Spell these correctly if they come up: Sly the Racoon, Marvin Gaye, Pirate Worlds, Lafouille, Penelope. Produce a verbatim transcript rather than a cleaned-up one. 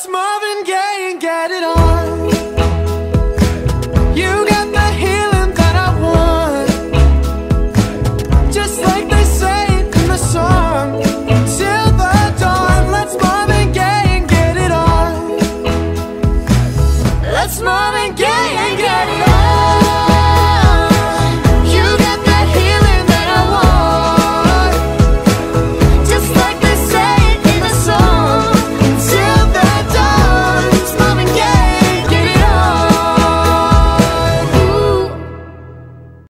It's Marvin Gaye and Get It On. You got the healing that I want, just like they say in the song. Till the dawn, let's Marvin Gaye and get it on. Let's Marvin Gaye and get it on.